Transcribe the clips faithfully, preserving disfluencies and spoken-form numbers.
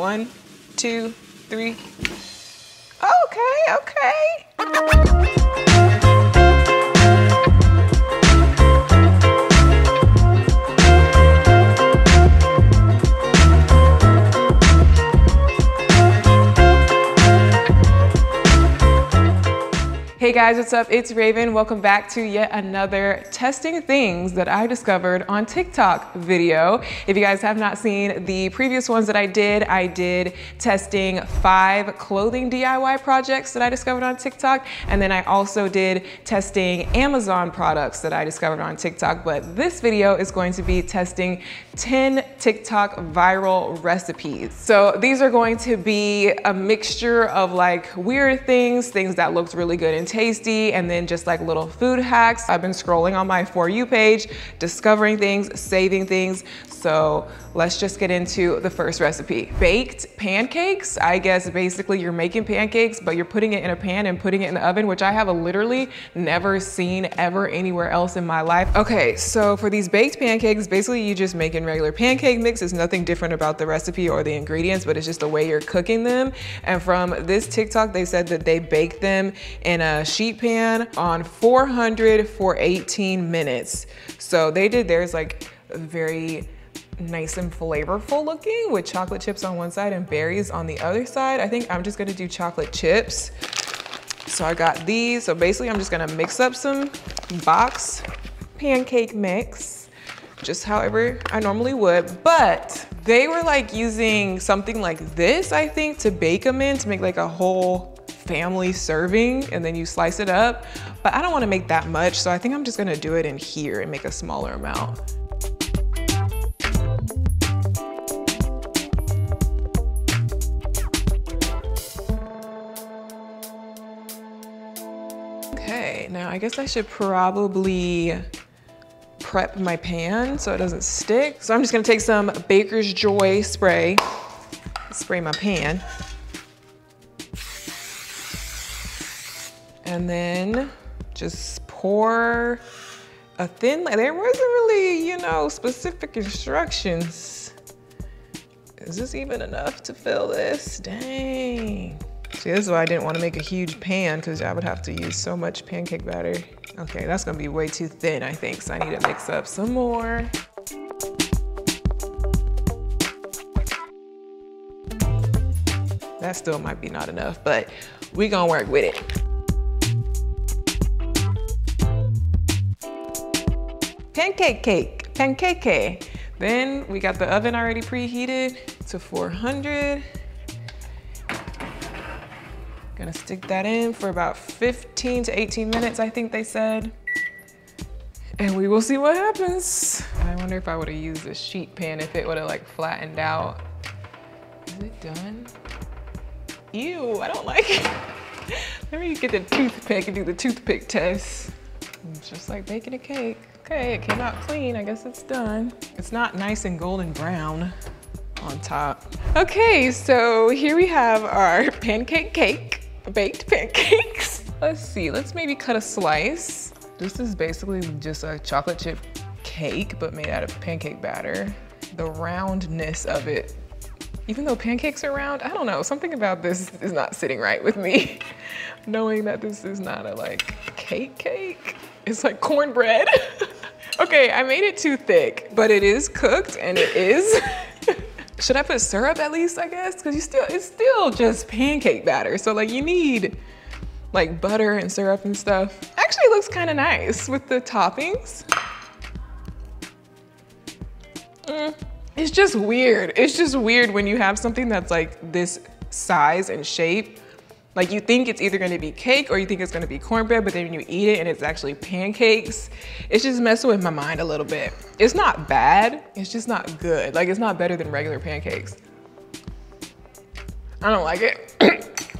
One, two, three. Okay, okay. Hey guys, what's up? It's Raven. Welcome back to yet another testing things that I discovered on TikTok video. If you guys have not seen the previous ones that I did, I did testing five clothing D I Y projects that I discovered on TikTok. And then I also did testing Amazon products that I discovered on TikTok. But this video is going to be testing ten TikTok viral recipes. So these are going to be a mixture of like weird things, things that looked really good and tasty. tasty and then just like little food hacks. I've been scrolling on my For You page, discovering things, saving things. So let's just get into the first recipe. Baked pancakes. I guess basically you're making pancakes, but you're putting it in a pan and putting it in the oven, which I have literally never seen ever anywhere else in my life. Okay, so for these baked pancakes, basically you just making regular pancake mix. There's nothing different about the recipe or the ingredients, but it's just the way you're cooking them. And from this TikTok, they said that they baked them in a sheet pan on four hundred for eighteen minutes. So they did theirs like very nice and flavorful looking with chocolate chips on one side and berries on the other side. I think I'm just gonna do chocolate chips. So I got these. So basically I'm just gonna mix up some box pancake mix, just however I normally would, but they were like using something like this, I think, to bake them in to make like a whole family serving, and then you slice it up. But I don't wanna make that much, so I think I'm just gonna do it in here and make a smaller amount. Okay, now I guess I should probably prep my pan so it doesn't stick. So I'm just gonna take some Baker's Joy spray, spray my pan. And then just pour a thin layer. There wasn't really, you know, specific instructions. Is this even enough to fill this? Dang. See, this is why I didn't want to make a huge pan, because I would have to use so much pancake batter. Okay, that's gonna be way too thin, I think. So I need to mix up some more. That still might be not enough, but we gonna work with it. Pancake cake, pancake cake. Then we got the oven already preheated to four hundred. Gonna stick that in for about fifteen to eighteen minutes, I think they said. And we will see what happens. I wonder if I would've used a sheet pan if it would've like flattened out. Is it done? Ew, I don't like it. Let me get the toothpick and do the toothpick test. It's just like baking a cake. Okay, it came out clean. I guess it's done. It's not nice and golden brown on top. Okay, so here we have our pancake cake, baked pancakes. Let's see, let's maybe cut a slice. This is basically just a chocolate chip cake, but made out of pancake batter. The roundness of it, even though pancakes are round, I don't know, something about this is not sitting right with me. Knowing that this is not a like cake cake, it's like cornbread. Okay, I made it too thick, but it is cooked and it is. Should I put syrup at least, I guess? Cause you still, it's still just pancake batter. So like you need like butter and syrup and stuff. Actually it looks kind of nice with the toppings. Mm, it's just weird. It's just weird when you have something that's like this size and shape. Like you think it's either gonna be cake or you think it's gonna be cornbread, but then when you eat it and it's actually pancakes, it's just messing with my mind a little bit. It's not bad, it's just not good. Like it's not better than regular pancakes. I don't like it.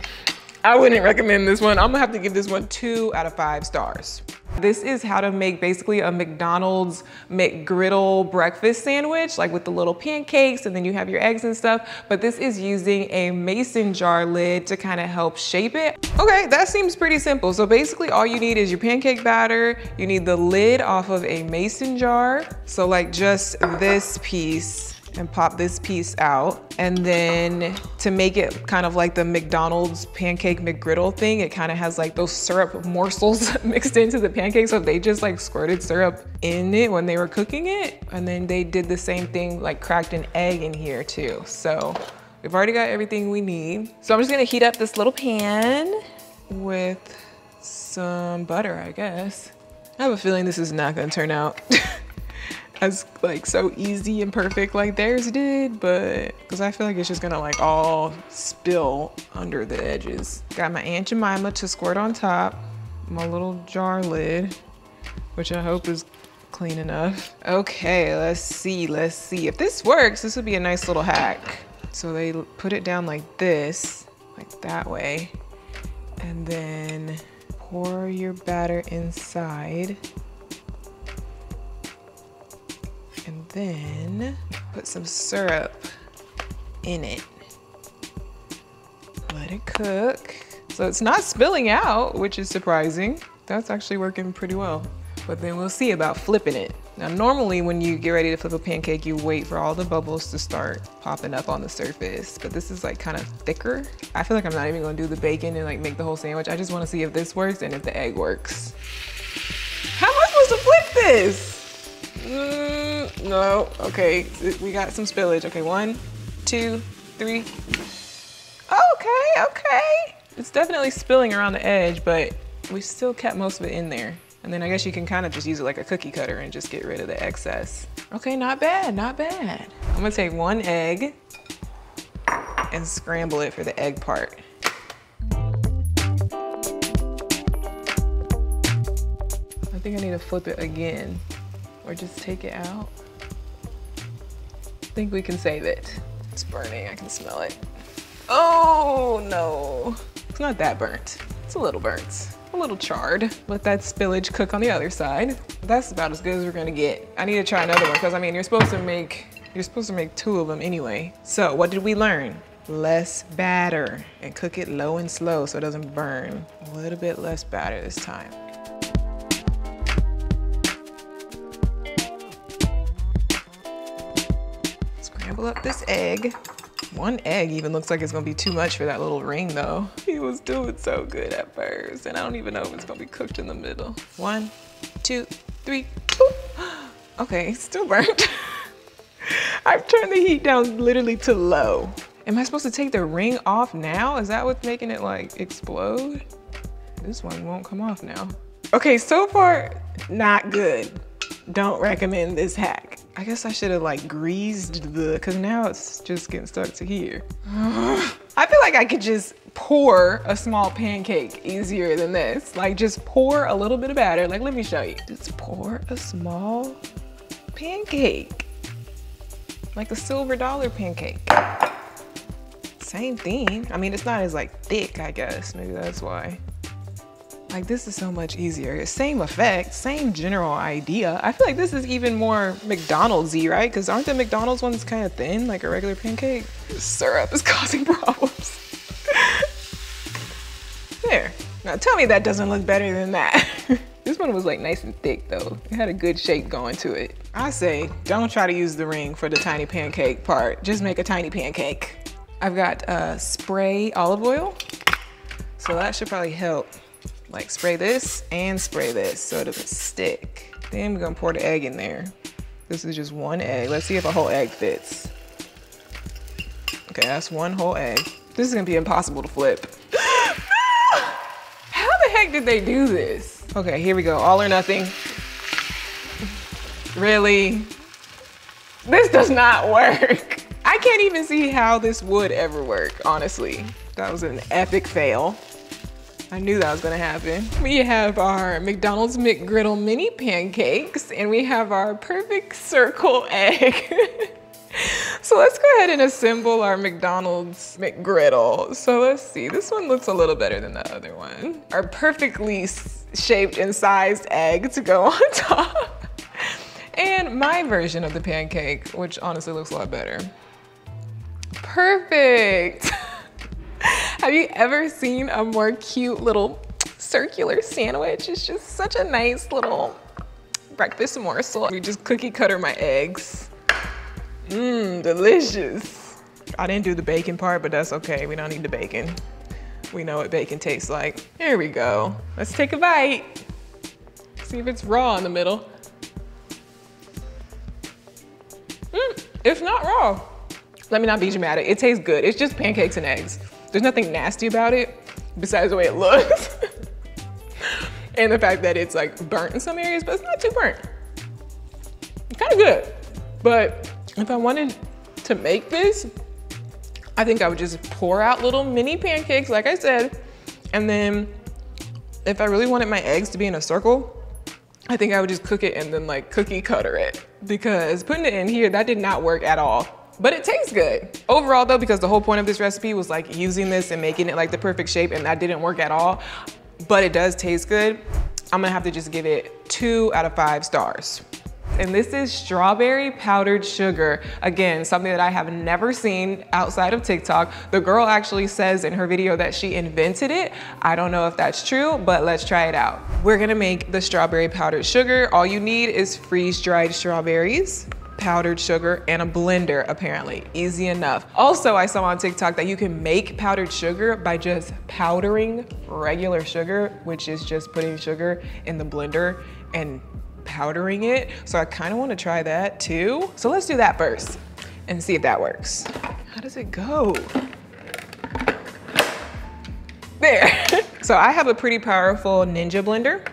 I wouldn't recommend this one. I'm gonna have to give this one two out of five stars. This is how to make basically a McDonald's McGriddle breakfast sandwich, like with the little pancakes and then you have your eggs and stuff. But this is using a mason jar lid to kind of help shape it. Okay, that seems pretty simple. So basically all you need is your pancake batter. You need the lid off of a mason jar. So like just this piece and pop this piece out. And then to make it kind of like the McDonald's pancake McGriddle thing, it kind of has like those syrup morsels mixed into the pancake. So they just like squirted syrup in it when they were cooking it. And then they did the same thing, like cracked an egg in here too. So we've already got everything we need. So I'm just gonna heat up this little pan with some butter, I guess. I have a feeling this is not gonna turn out as like so easy and perfect like theirs did, but because I feel like it's just gonna like all spill under the edges. Got my Aunt Jemima to squirt on top, my little jar lid, which I hope is clean enough. Okay, let's see, let's see. If this works, this would be a nice little hack. So they put it down like this, like that way, and then pour your batter inside. And then put some syrup in it. Let it cook. So it's not spilling out, which is surprising. That's actually working pretty well. But then we'll see about flipping it. Now, normally when you get ready to flip a pancake, you wait for all the bubbles to start popping up on the surface, but this is like kind of thicker. I feel like I'm not even gonna do the bacon and like make the whole sandwich. I just wanna see if this works and if the egg works. How am I supposed to flip this? Mm, no, okay, we got some spillage. Okay, one, two, three. Okay, okay. It's definitely spilling around the edge, but we still kept most of it in there. And then I guess you can kind of just use it like a cookie cutter and just get rid of the excess. Okay, not bad, not bad. I'm gonna take one egg and scramble it for the egg part. I think I need to flip it again or just take it out. I think we can save it. It's burning, I can smell it. Oh no, it's not that burnt. It's a little burnt. A little charred. Let that spillage cook on the other side. That's about as good as we're gonna get. I need to try another one because I mean, you're supposed to make, you're supposed to make two of them anyway. So what did we learn? Less batter and cook it low and slow so it doesn't burn. A little bit less batter this time. Scramble up this egg. One egg even looks like it's gonna be too much for that little ring though. He was doing so good at first and I don't even know if it's gonna be cooked in the middle. One, two, three, boop. Okay, it's still burnt. I've turned the heat down literally to low. Am I supposed to take the ring off now? Is that what's making it like explode? This one won't come off now. Okay, so far, not good. Don't recommend this hack. I guess I should have like greased the, cause now it's just getting stuck to here. I feel like I could just pour a small pancake easier than this. Like just pour a little bit of batter. Like, let me show you. Just pour a small pancake. Like a silver dollar pancake. Same thing. I mean, it's not as like thick, I guess. Maybe that's why. Like this is so much easier. Same effect, same general idea. I feel like this is even more McDonald's-y, right? Because aren't the McDonald's ones kind of thin, like a regular pancake? The syrup is causing problems. There. Now tell me that doesn't look better than that. This one was like nice and thick though. It had a good shape going to it. I say, don't try to use the ring for the tiny pancake part. Just make a tiny pancake. I've got uh, spray olive oil. So that should probably help. Like spray this and spray this so it doesn't stick. Then we're gonna pour the egg in there. This is just one egg. Let's see if a whole egg fits. Okay, that's one whole egg. This is gonna be impossible to flip. No! How the heck did they do this? Okay, here we go, all or nothing. Really? This does not work. I can't even see how this would ever work, honestly. That was an epic fail. I knew that was gonna happen. We have our McDonald's McGriddle mini pancakes and we have our perfect circle egg. So let's go ahead and assemble our McDonald's McGriddle. So let's see, this one looks a little better than the other one. Our perfectly shaped and sized egg to go on top. And my version of the pancake, which honestly looks a lot better. Perfect. Have you ever seen a more cute little circular sandwich? It's just such a nice little breakfast morsel. We just cookie cutter my eggs Mmm, delicious. I didn't do the bacon part, but that's okay. We don't need the bacon. We know what bacon tastes like. Here we go. Let's take a bite. See if it's raw in the middle. Mmm, it's not raw. Let me not be dramatic. It tastes good. It's just pancakes and eggs. There's nothing nasty about it besides the way it looks. And the fact that it's like burnt in some areas, but it's not too burnt. It's kind of good. But if I wanted to make this, I think I would just pour out little mini pancakes, like I said. And then if I really wanted my eggs to be in a circle, I think I would just cook it and then like cookie cutter it. Because putting it in here, that did not work at all. But it tastes good. Overall though, because the whole point of this recipe was like using this and making it like the perfect shape, and that didn't work at all, but it does taste good. I'm gonna have to just give it two out of five stars. And this is strawberry powdered sugar. Again, something that I have never seen outside of TikTok. The girl actually says in her video that she invented it. I don't know if that's true, but let's try it out. We're gonna make the strawberry powdered sugar. All you need is freeze-dried strawberries, powdered sugar, and a blender, apparently. Easy enough. Also, I saw on TikTok that you can make powdered sugar by just powdering regular sugar, which is just putting sugar in the blender and powdering it. So I kind of want to try that too. So let's do that first and see if that works. How does it go? There. So I have a pretty powerful Ninja blender.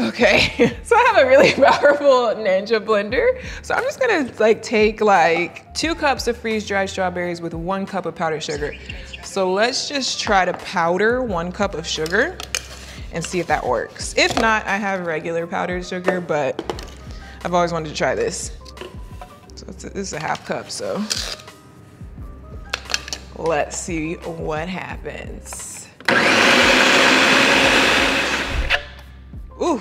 Okay, so I have a really powerful Ninja blender. So I'm just gonna like take like two cups of freeze-dried strawberries with one cup of powdered sugar. So let's just try to powder one cup of sugar and see if that works. If not, I have regular powdered sugar, but I've always wanted to try this. So it's a, this is a half cup, so let's see what happens. Ooh,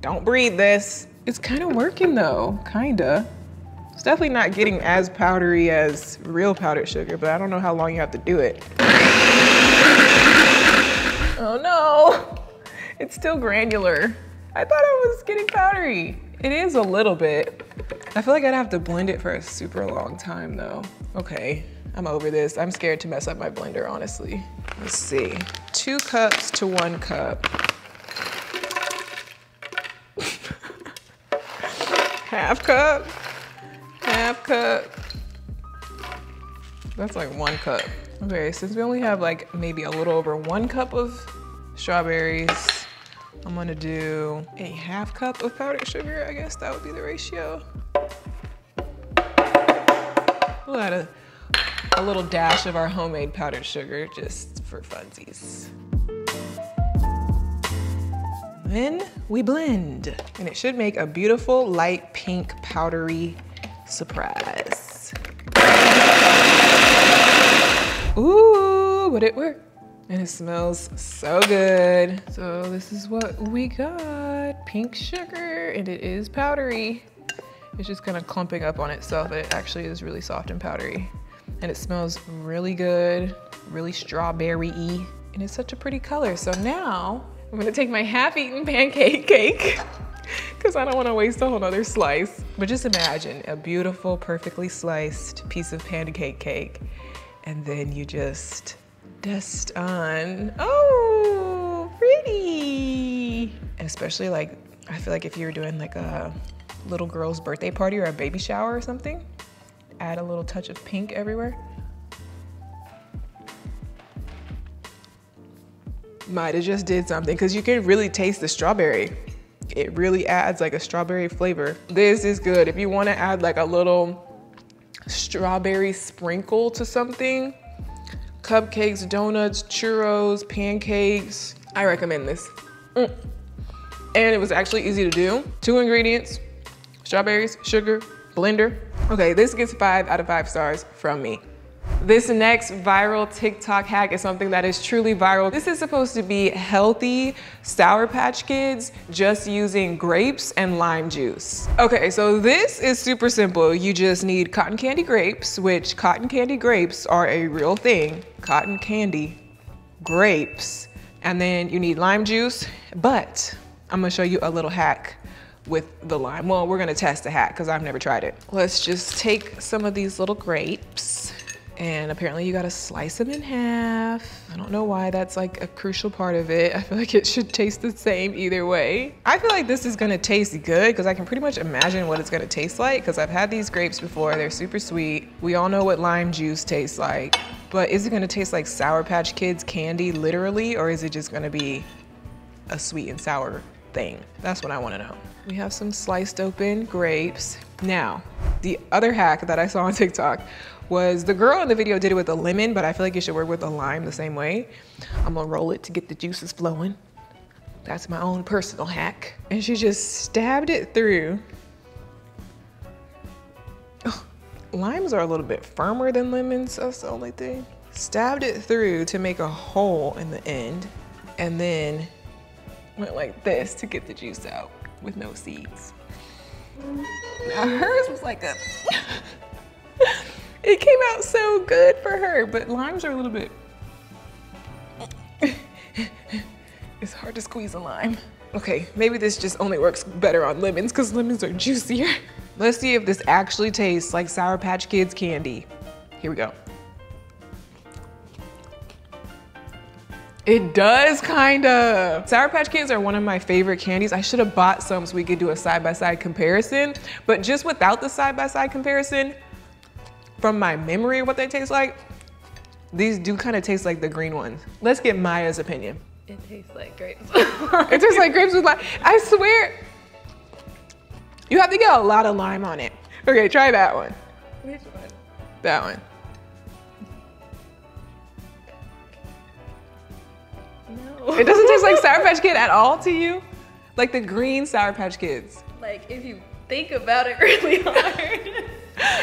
don't breathe this. It's kind of working though, kinda. It's definitely not getting as powdery as real powdered sugar, but I don't know how long you have to do it. Oh no, it's still granular. I thought I was getting powdery. It is a little bit. I feel like I'd have to blend it for a super long time though. Okay, I'm over this. I'm scared to mess up my blender, honestly. Let's see, two cups to one cup. Half cup, half cup. That's like one cup. Okay, since we only have like maybe a little over one cup of strawberries, I'm gonna do a half cup of powdered sugar. I guess that would be the ratio. We'll add a, a little dash of our homemade powdered sugar just for funsies. Then we blend. And it should make a beautiful light pink powdery surprise. Ooh, but it worked. And it smells so good. So this is what we got. Pink sugar, and it is powdery. It's just kind of clumping up on itself, but it actually is really soft and powdery. And it smells really good, really strawberry-y. And it's such a pretty color, so now, I'm gonna take my half-eaten pancake cake because I don't wanna waste a whole nother slice. But just imagine a beautiful, perfectly sliced piece of pancake cake, and then you just dust on. Oh, pretty. Especially like, I feel like if you were doing like a little girl's birthday party or a baby shower or something, add a little touch of pink everywhere. Might've just did something, because you can really taste the strawberry. It really adds like a strawberry flavor. This is good. If you wanna add like a little strawberry sprinkle to something, cupcakes, donuts, churros, pancakes, I recommend this. Mm. And it was actually easy to do. Two ingredients, strawberries, sugar, blender. Okay, this gets five out of five stars from me. This next viral TikTok hack is something that is truly viral. This is supposed to be healthy Sour Patch Kids just using grapes and lime juice. Okay, so this is super simple. You just need cotton candy grapes, which cotton candy grapes are a real thing. Cotton candy grapes. And then you need lime juice, but I'm gonna show you a little hack with the lime. Well, we're gonna test the hat because I've never tried it. Let's just take some of these little grapes, and apparently you gotta slice them in half. I don't know why that's like a crucial part of it. I feel like it should taste the same either way. I feel like this is gonna taste good because I can pretty much imagine what it's gonna taste like because I've had these grapes before, they're super sweet. We all know what lime juice tastes like, but is it gonna taste like Sour Patch Kids candy literally, or is it just gonna be a sweet and sour thing? That's what I wanna know. We have some sliced open grapes. Now, the other hack that I saw on TikTok was the girl in the video did it with a lemon, but I feel like it should work with a lime the same way. I'm gonna roll it to get the juices flowing. That's my own personal hack. And she just stabbed it through. Oh, limes are a little bit firmer than lemons, that's the only thing. Stabbed it through to make a hole in the end, and then went like this to get the juice out with no seeds. Now hers was like a, it came out so good for her, but limes are a little bit, it's hard to squeeze a lime. Okay, maybe this just only works better on lemons because lemons are juicier. Let's see if this actually tastes like Sour Patch Kids candy. Here we go. It does, kinda. Sour Patch Kids are one of my favorite candies. I should have bought some so we could do a side-by-side comparison, but just without the side-by-side comparison, from my memory of what they taste like, these do kinda taste like the green ones. Let's get Maya's opinion. It tastes like grapes. It tastes like grapes with lime. I swear, you have to get a lot of lime on it. Okay, try that one. Which one? That one. It doesn't taste like Sour Patch Kid at all to you? Like the green Sour Patch Kids. Like if you think about it really hard.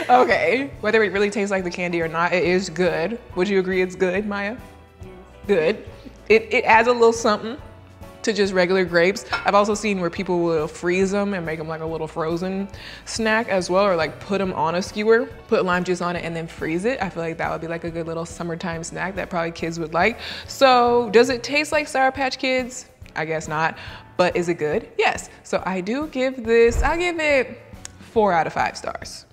Okay, whether it really tastes like the candy or not, it is good. Would you agree it's good, Maya? Yes. Good. It, it adds a little something to just regular grapes. I've also seen where people will freeze them and make them like a little frozen snack as well, or like put them on a skewer, put lime juice on it and then freeze it. I feel like that would be like a good little summertime snack that probably kids would like. So does it taste like Sour Patch Kids? I guess not, but is it good? Yes. So I do give this, I give it four out of five stars.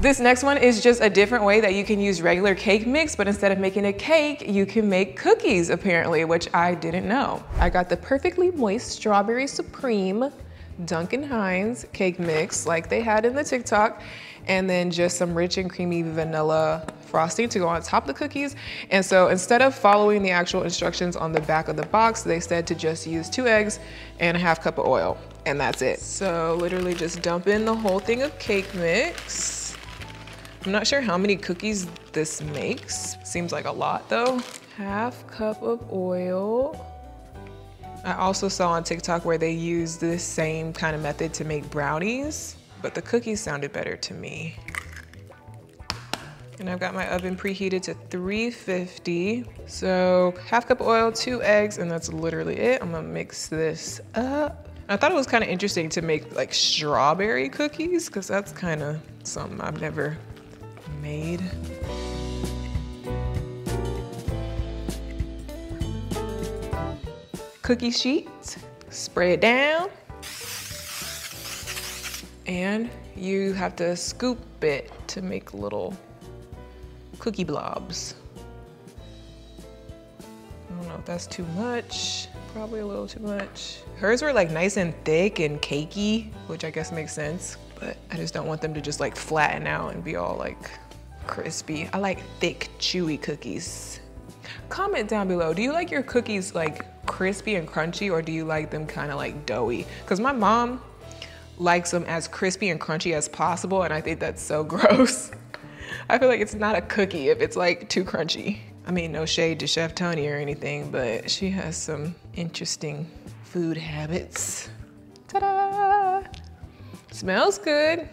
This next one is just a different way that you can use regular cake mix, but instead of making a cake, you can make cookies apparently, which I didn't know. I got the perfectly moist Strawberry Supreme Duncan Hines cake mix like they had in the TikTok, and then just some rich and creamy vanilla frosting to go on top of the cookies. And so instead of following the actual instructions on the back of the box, they said to just use two eggs and a half cup of oil, and that's it. So literally just dump in the whole thing of cake mix. I'm not sure how many cookies this makes. Seems like a lot though. Half cup of oil. I also saw on TikTok where they use this same kind of method to make brownies, but the cookies sounded better to me. And I've got my oven preheated to three fifty. So half cup of oil, two eggs, and that's literally it. I'm gonna mix this up. I thought it was kind of interesting to make like strawberry cookies, because that's kind of something I've never made. Cookie sheets, spray it down, and you have to scoop it to make little cookie blobs. I don't know if that's too much, probably a little too much. Hers were like nice and thick and cakey, which I guess makes sense, but I just don't want them to just like flatten out and be all like crispy. I like thick, chewy cookies. Comment down below, do you like your cookies like crispy and crunchy, or do you like them kind of like doughy? Because my mom likes them as crispy and crunchy as possible, and I think that's so gross. I feel like it's not a cookie if it's like too crunchy. I mean, no shade to Chef Tony or anything, but she has some interesting food habits. Ta-da! Smells good.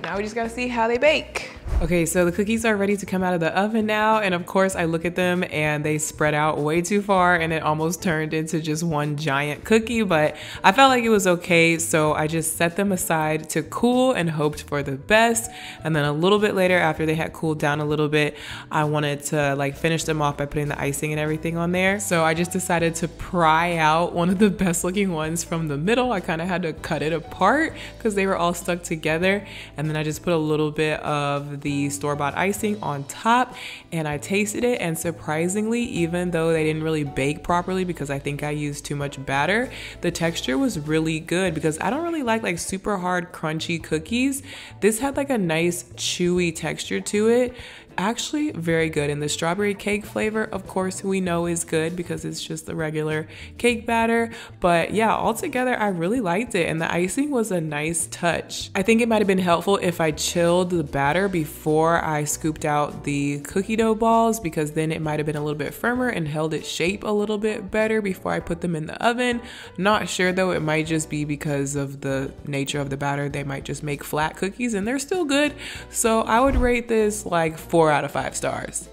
Now we just gotta see how they bake. Okay, so the cookies are ready to come out of the oven now, and of course I look at them and they spread out way too far and it almost turned into just one giant cookie, but I felt like it was okay, so I just set them aside to cool and hoped for the best. And then a little bit later, after they had cooled down a little bit, I wanted to like finish them off by putting the icing and everything on there. So I just decided to pry out one of the best looking ones from the middle. I kind of had to cut it apart because they were all stuck together, and then I just put a little bit of the The store-bought icing on top, and I tasted it, and surprisingly, even though they didn't really bake properly because I think I used too much batter, the texture was really good because I don't really like like super hard crunchy cookies. This had like a nice chewy texture to it. Actually very good. And the strawberry cake flavor, of course, we know is good because it's just the regular cake batter. But yeah, altogether, I really liked it, and the icing was a nice touch. I think it might have been helpful if I chilled the batter before I scooped out the cookie dough balls, because then it might have been a little bit firmer and held its shape a little bit better before I put them in the oven. Not sure though, it might just be because of the nature of the batter. They might just make flat cookies and they're still good. So I would rate this like four Four out of five stars.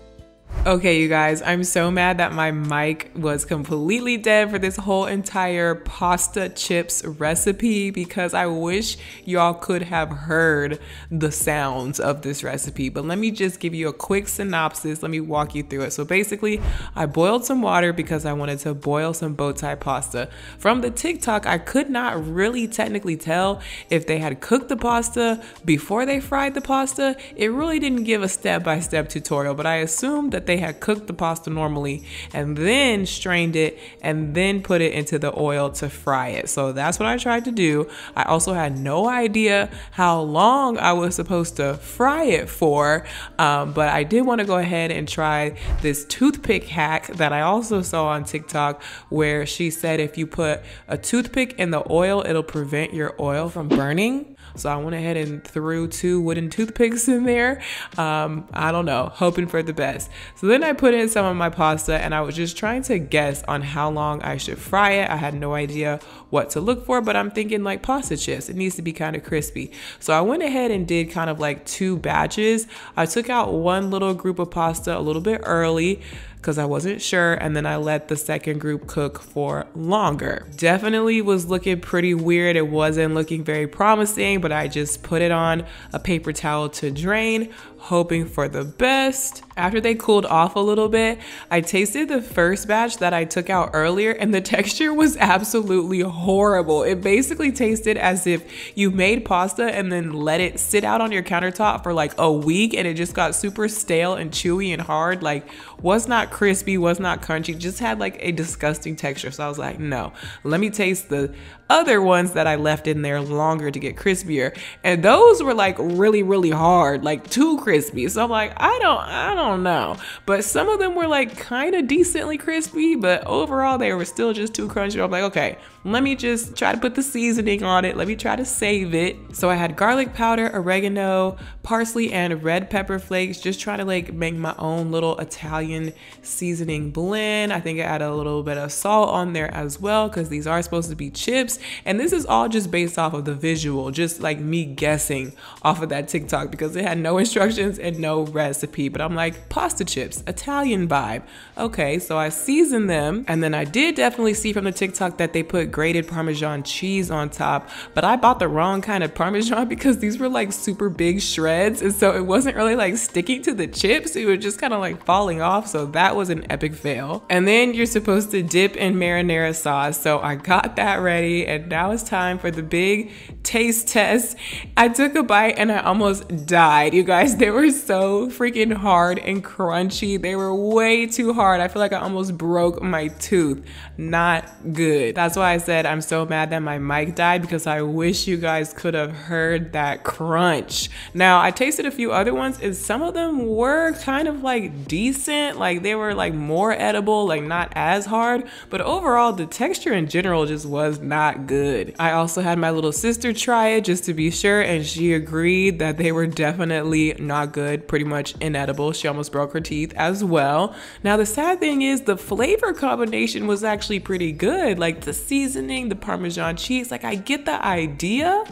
Okay, you guys, I'm so mad that my mic was completely dead for this whole entire pasta chips recipe, because I wish y'all could have heard the sounds of this recipe. But let me just give you a quick synopsis. Let me walk you through it. So basically, I boiled some water because I wanted to boil some bow tie pasta. From the TikTok, I could not really technically tell if they had cooked the pasta before they fried the pasta. It really didn't give a step-by-step tutorial, but I assumed that they had cooked the pasta normally and then strained it and then put it into the oil to fry it. So that's what I tried to do. I also had no idea how long I was supposed to fry it for, um, but I did want to go ahead and try this toothpick hack that I also saw on TikTok, where she said if you put a toothpick in the oil, it'll prevent your oil from burning. So I went ahead and threw two wooden toothpicks in there. Um, I don't know, hoping for the best. So then I put in some of my pasta and I was just trying to guess on how long I should fry it. I had no idea what to look for, but I'm thinking like pasta chips, it needs to be kind of crispy. So I went ahead and did kind of like two batches. I took out one little group of pasta a little bit early because I wasn't sure, and then I let the second group cook for longer. Definitely was looking pretty weird. It wasn't looking very promising, but I just put it on a paper towel to drain, hoping for the best. After they cooled off a little bit, I tasted the first batch that I took out earlier, and the texture was absolutely horrible. It basically tasted as if you made pasta and then let it sit out on your countertop for like a week, and it just got super stale and chewy and hard. Like, was not crispy, was not crunchy, just had like a disgusting texture. So I was like, no, let me taste the other ones that I left in there longer to get crispier, and those were like really really hard, like too crispy. So I'm like, I don't I don't know, but some of them were like kind of decently crispy, but overall they were still just too crunchy. I'm like, okay, let me just try to put the seasoning on it, let me try to save it. So I had garlic powder, oregano, parsley, and red pepper flakes, just trying to like make my own little Italian seasoning blend. I think I added a little bit of salt on there as well because these are supposed to be chips. And this is all just based off of the visual, just like me guessing off of that TikTok because it had no instructions and no recipe. But I'm like, pasta chips, Italian vibe. Okay, so I seasoned them. And then I did definitely see from the TikTok that they put grated Parmesan cheese on top, but I bought the wrong kind of Parmesan because these were like super big shreds. And so it wasn't really like sticking to the chips. It was just kind of like falling off. So that was an epic fail. And then you're supposed to dip in marinara sauce. So I got that ready. And now it's time for the big taste test. I took a bite and I almost died. You guys, they were so freaking hard and crunchy. They were way too hard. I feel like I almost broke my tooth. Not good. That's why I said I'm so mad that my mic died, because I wish you guys could have heard that crunch. Now, I tasted a few other ones and some of them were kind of like decent. Like they were like more edible, like not as hard. But overall, the texture in general just was not good. I also had my little sister try it just to be sure, and she agreed that they were definitely not good, pretty much inedible. She almost broke her teeth as well. Now the sad thing is the flavor combination was actually pretty good, like the seasoning, the Parmesan cheese, like I get the idea,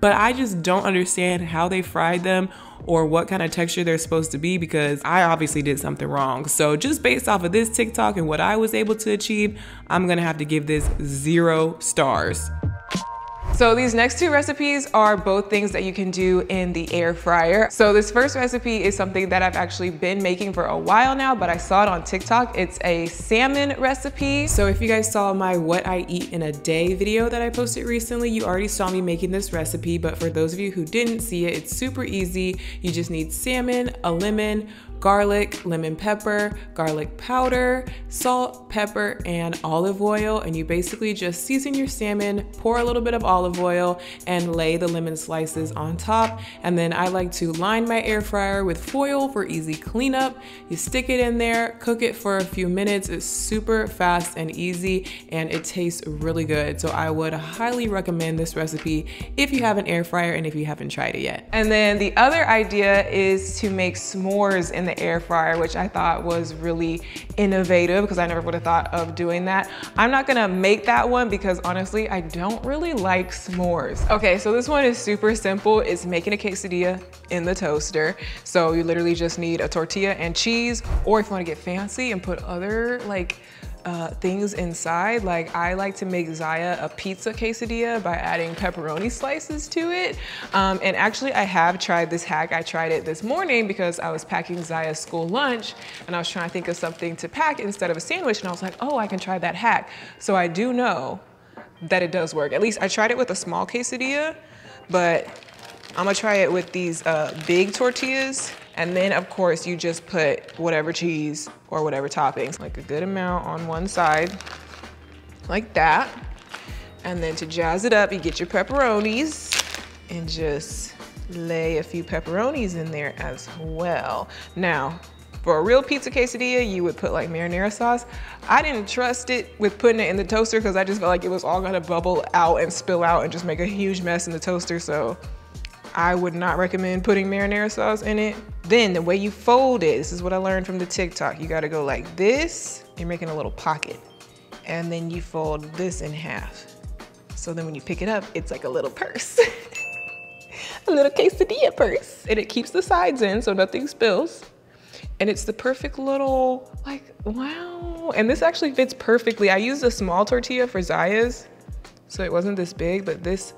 but I just don't understand how they fried them or what kind of texture they're supposed to be, because I obviously did something wrong. So just based off of this TikTok and what I was able to achieve, I'm gonna have to give this zero stars. So these next two recipes are both things that you can do in the air fryer. So this first recipe is something that I've actually been making for a while now, but I saw it on TikTok. It's a salmon recipe. So if you guys saw my what I eat in a day video that I posted recently, you already saw me making this recipe, but for those of you who didn't see it, it's super easy. You just need salmon, a lemon, garlic, lemon pepper, garlic powder, salt, pepper, and olive oil. And you basically just season your salmon, pour a little bit of olive oil, and lay the lemon slices on top. And then I like to line my air fryer with foil for easy cleanup. You stick it in there, cook it for a few minutes. It's super fast and easy, and it tastes really good. So I would highly recommend this recipe if you have an air fryer and if you haven't tried it yet. And then the other idea is to make s'mores in the air fryer, which I thought was really innovative because I never would have thought of doing that. I'm not gonna make that one because honestly, I don't really like s'mores. Okay, so this one is super simple. It's making a quesadilla in the toaster. So you literally just need a tortilla and cheese, or if you wanna get fancy and put other like Uh, things inside. Like I like to make Ziya a pizza quesadilla by adding pepperoni slices to it. Um, and actually I have tried this hack. I tried it this morning because I was packing Ziya's school lunch and I was trying to think of something to pack instead of a sandwich. And I was like, oh, I can try that hack. So I do know that it does work. At least I tried it with a small quesadilla, but I'm gonna try it with these uh, big tortillas. And then of course you just put whatever cheese or whatever toppings, like a good amount on one side, like that. And then to jazz it up, you get your pepperonis and just lay a few pepperonis in there as well. Now, for a real pizza quesadilla, you would put like marinara sauce. I didn't trust it with putting it in the toaster because I just felt like it was all gonna bubble out and spill out and just make a huge mess in the toaster, so I would not recommend putting marinara sauce in it. Then the way you fold it, this is what I learned from the TikTok. You gotta go like this, you're making a little pocket, and then you fold this in half. So then when you pick it up, it's like a little purse. A little quesadilla purse. And it keeps the sides in so nothing spills. And it's the perfect little, like, wow. And this actually fits perfectly. I used a small tortilla for Ziya's, so it wasn't this big, but this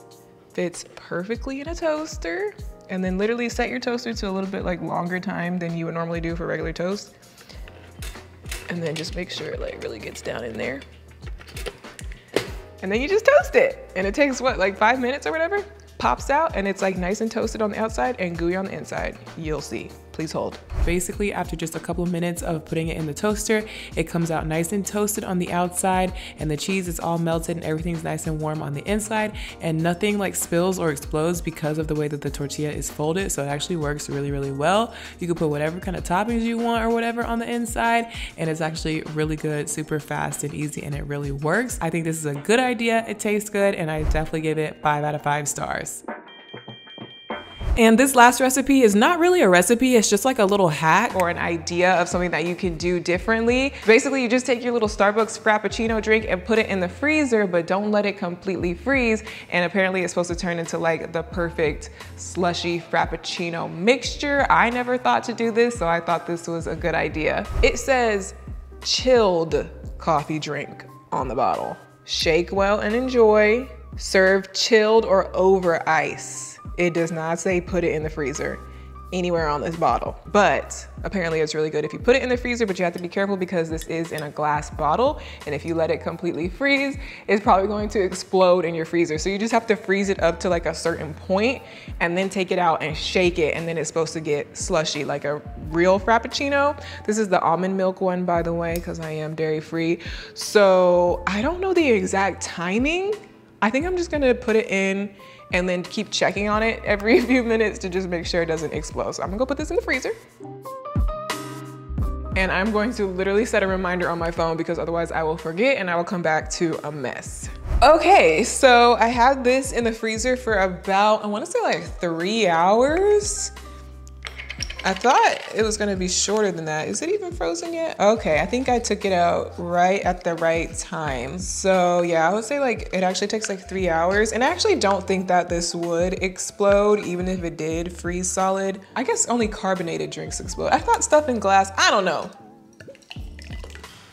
fits perfectly in a toaster. And then literally set your toaster to a little bit like longer time than you would normally do for regular toast. And then just make sure it like really gets down in there. And then you just toast it. And it takes what, like five minutes or whatever? Pops out and it's like nice and toasted on the outside and gooey on the inside. You'll see. Please hold. Basically, after just a couple of minutes of putting it in the toaster, it comes out nice and toasted on the outside, and the cheese is all melted and everything's nice and warm on the inside, and nothing like spills or explodes because of the way that the tortilla is folded. So it actually works really, really well. You can put whatever kind of toppings you want or whatever on the inside, and it's actually really good, super fast and easy, and it really works. I think this is a good idea. It tastes good, and I definitely give it five out of five stars. And this last recipe is not really a recipe, it's just like a little hack or an idea of something that you can do differently. Basically, you just take your little Starbucks Frappuccino drink and put it in the freezer, but don't let it completely freeze. And apparently it's supposed to turn into like the perfect slushy Frappuccino mixture. I never thought to do this, so I thought this was a good idea. It says chilled coffee drink on the bottle. Shake well and enjoy. Serve chilled or over ice. It does not say put it in the freezer anywhere on this bottle, but apparently it's really good if you put it in the freezer, but you have to be careful because this is in a glass bottle, and if you let it completely freeze, it's probably going to explode in your freezer. So you just have to freeze it up to like a certain point and then take it out and shake it, and then it's supposed to get slushy like a real Frappuccino. This is the almond milk one, by the way, because I am dairy free. So I don't know the exact timing. I think I'm just gonna put it in and then keep checking on it every few minutes to just make sure it doesn't explode. So I'm gonna go put this in the freezer. And I'm going to literally set a reminder on my phone because otherwise I will forget and I will come back to a mess. Okay, so I had this in the freezer for about, I wanna say like three hours. I thought it was gonna be shorter than that. Is it even frozen yet? Okay, I think I took it out right at the right time. So yeah, I would say like it actually takes like three hours. And I actually don't think that this would explode, even if it did freeze solid. I guess only carbonated drinks explode. I thought stuff in glass, I don't know.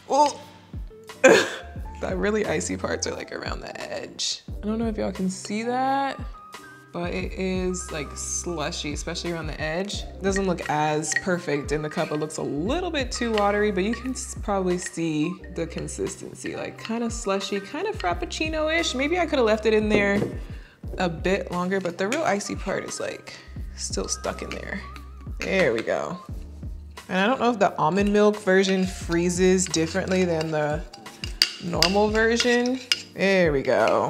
Oh, the really icy parts are like around the edge. I don't know if y'all can see that, but it is like slushy, especially around the edge. It doesn't look as perfect in the cup. It looks a little bit too watery, but you can probably see the consistency, like kind of slushy, kind of Frappuccino-ish. Maybe I could have left it in there a bit longer, but the real icy part is like still stuck in there. There we go. And I don't know if the almond milk version freezes differently than the normal version. There we go.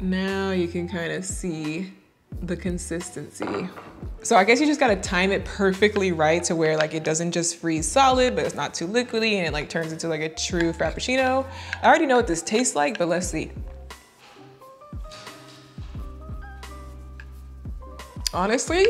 Now you can kind of see the consistency. So I guess you just gotta time it perfectly right to where like it doesn't just freeze solid, but it's not too liquidy and it like turns into like a true Frappuccino. I already know what this tastes like, but let's see. Honestly,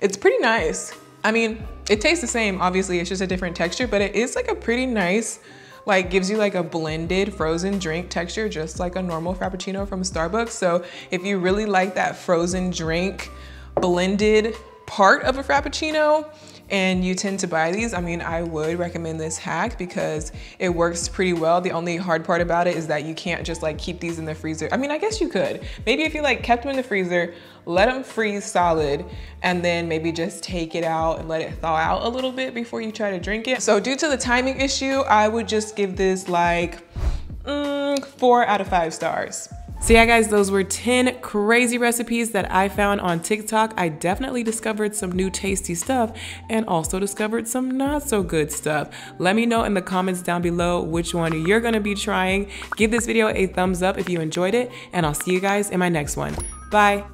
it's pretty nice. I mean, it tastes the same, obviously, it's just a different texture, but it is like a pretty nice, like gives you like a blended frozen drink texture, just like a normal Frappuccino from Starbucks. So if you really like that frozen drink blended part of a Frappuccino, and you tend to buy these, I mean, I would recommend this hack because it works pretty well. The only hard part about it is that you can't just like keep these in the freezer. I mean, I guess you could. Maybe if you like kept them in the freezer, let them freeze solid, and then maybe just take it out and let it thaw out a little bit before you try to drink it. So due to the timing issue, I would just give this like mm, four out of five stars. So yeah guys, those were ten crazy recipes that I found on TikTok. I definitely discovered some new tasty stuff and also discovered some not so good stuff. Let me know in the comments down below which one you're gonna be trying. Give this video a thumbs up if you enjoyed it, and I'll see you guys in my next one. Bye.